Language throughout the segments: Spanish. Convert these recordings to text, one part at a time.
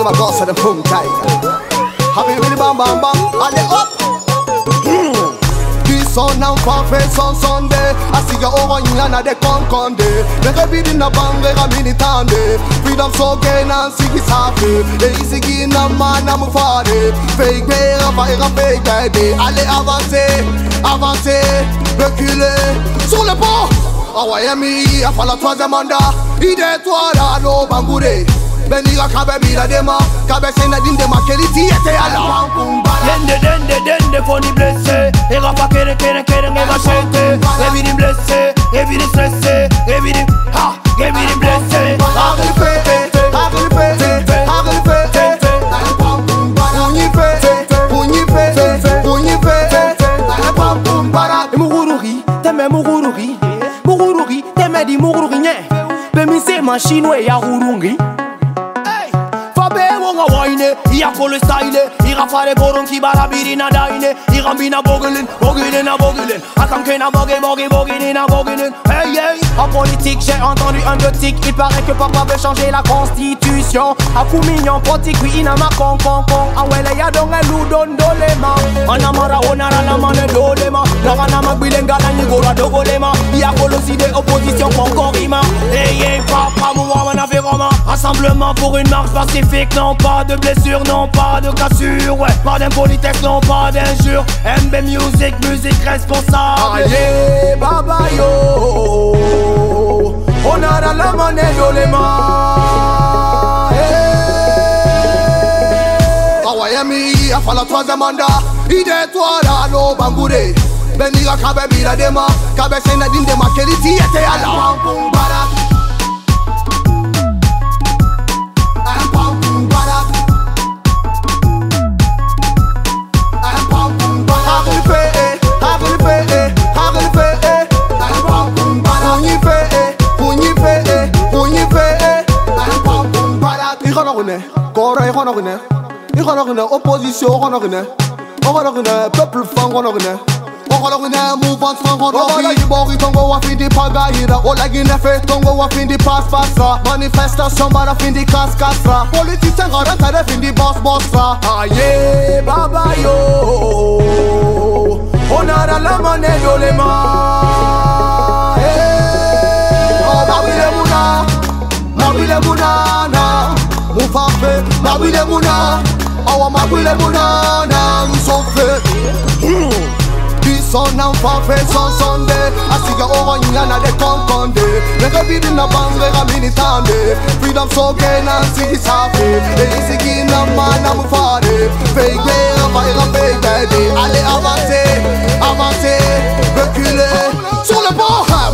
song my boss and the boom tiger. Happy really bam bam bam, and they up. This sun and fanfare on Sunday. I see you over you and I con day. Never be in a bang, never mini time day. Freedom Sogé and see it's happy. They easy in a man, I'm a father. Fake day, I'm a fake day. Allez avancer, avancer, reculer sur le pont. Awayemi, I follow 3e mandat. Idée toi là, no bangouré. Bendiga cabebira de ma, cabecena dinde ma que litiete a la. Dende foni blessé, ega pa kere me machete. Evini blessé, evini stressé, evini ha, evini blessé. Ia colo style, ia fare boron ki barabirina daine, ia gambina bogelen, bogelen a bogelen, atam que na bogue bogue bogelen a bogelen. Hey hey, en politique j'ai entendu un biotique, il paraît que papa veut changer la constitution. A fou mignon poti qui ina ma con con con, a wele ya don elu don dolema, anamara onara la mane dolema, la gana magbilenga la nigora dogolema, ia colo si de opposition con rima. Hey hey papa mouwa na veroma, rassemblement pour une marche pacifique, non pas de blessure, non pas de cassure, ouais, pas d'impolitesse, non pas d'injure. MB Music, musique responsable. Aye, baba yo, on a la monnaie dans les mains. Awayemi, il faut la 3e mandat. Idée toi là, no bangouré. Bendiga kabebira dema, kabesena dindema, keliti était à la. Corée, on a opposition, on a peuple fang, on a mouvement fang, on a libori, on a fin de pagaïda, on a guiné fait, on a fin de passe-passe, manifestation, on a fin de casse-casse, politicien, on a fin de boss-boss. Aïe, baba yo, on a la monnaie dans les mains. Oh, mabile mouna, na. Mufafe, mabile muna, awa mabile muna na musofe. This sun and fanfare on Sunday. I see you over you and I dey con day. Never be in a bang, never be in Sunday. Freedom Sogé na see it's happy. They easy in a man na mufade. Fake day, fake fake day. Allez avancer, avancer, reculer sur le pont.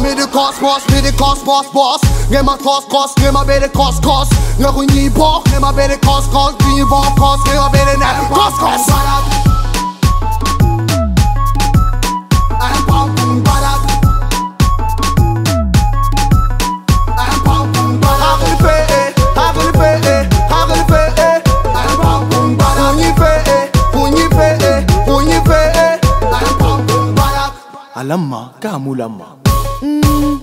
Me the cosmos boss. Get my cost, get my baby cost. Get my baby cost, get my baby cost. Get my baby cost. Alama, kamulama.